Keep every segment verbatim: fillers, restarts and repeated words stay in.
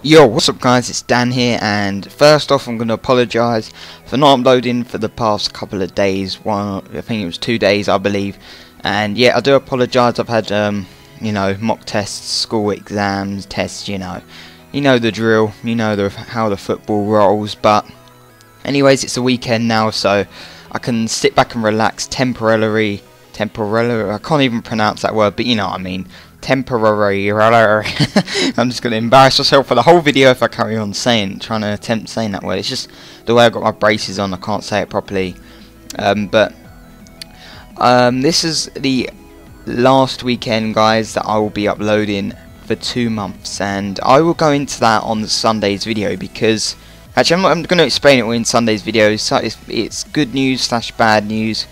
Yo, what's up guys, it's Dan here, and first off I'm going to apologise for not uploading for the past couple of days. One, I think it was two days I believe, and yeah, I do apologise. I've had um, you know, mock tests, school exams, tests, you know, you know the drill, you know the, how the football rolls, but anyways, it's the weekend now, so I can sit back and relax temporarily, temporarily, I can't even pronounce that word, but you know what I mean. Temporary. I'm just going to embarrass myself for the whole video if I carry on saying, trying to attempt saying that word. It's just the way I got my braces on, I can't say it properly. Um, but um, this is the last weekend, guys, that I will be uploading for two months, and I will go into that on Sunday's video because actually I'm, I'm going to explain it all in Sunday's video. So it's, it's good news slash bad news.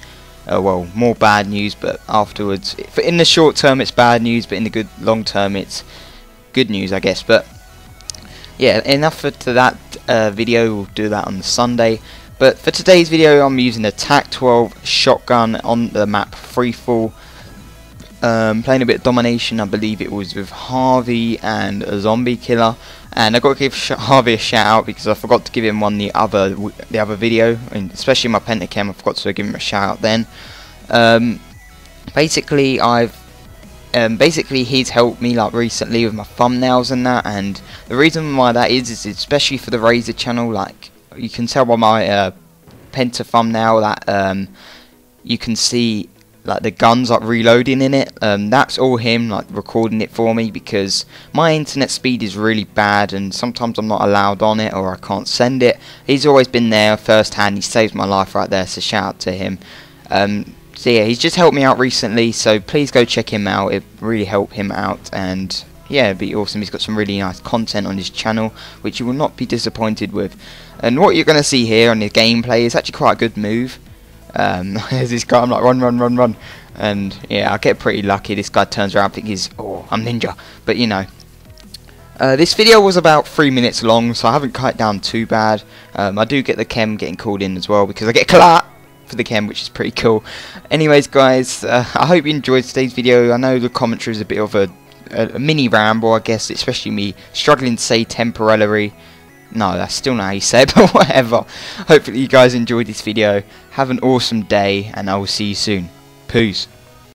Uh, well, more bad news, but afterwards, in the short term it's bad news, but in the good long term it's good news, I guess. But yeah, enough for to that uh, video. We'll do that on Sunday. But for today's video, I'm using a tac twelve shotgun on the map Freefall, um, playing a bit of Domination. I believe it was with Harvey and a zombie killer. And I got to give Sh Harvey a shout out because I forgot to give him one the other the other video, and especially my Penta K E M, I forgot to give him a shout out then. Um, basically, I've um, basically he's helped me like recently with my thumbnails and that, and the reason why that is is especially for the Razor channel. Like you can tell by my uh, Penta thumbnail that um, you can see like the guns like reloading in it, um, that's all him like recording it for me because my internet speed is really bad and sometimes I'm not allowed on it or I can't send it. He's always been there first hand, he saves my life right there, so shout out to him. Um, so yeah, he's just helped me out recently, so please go check him out, it really helped him out, and yeah, it'd be awesome. He's got some really nice content on his channel which you will not be disappointed with, and what you're going to see here on the gameplay is actually quite a good move. Um, there's this guy, I'm like run run run run, and yeah, I get pretty lucky. This guy turns around, I think he's, oh, I'm ninja, but you know, uh, this video was about three minutes long, so I haven't cut it down too bad. um, I do get the K E M getting called in as well because I get a clap for the K E M, which is pretty cool. Anyways guys, uh, I hope you enjoyed today's video. I know the commentary is a bit of a, a, a mini ramble, I guess, especially me struggling to say temporarily. No, that's still not how you say it, but whatever. Hopefully you guys enjoyed this video. Have an awesome day, and I will see you soon. Peace.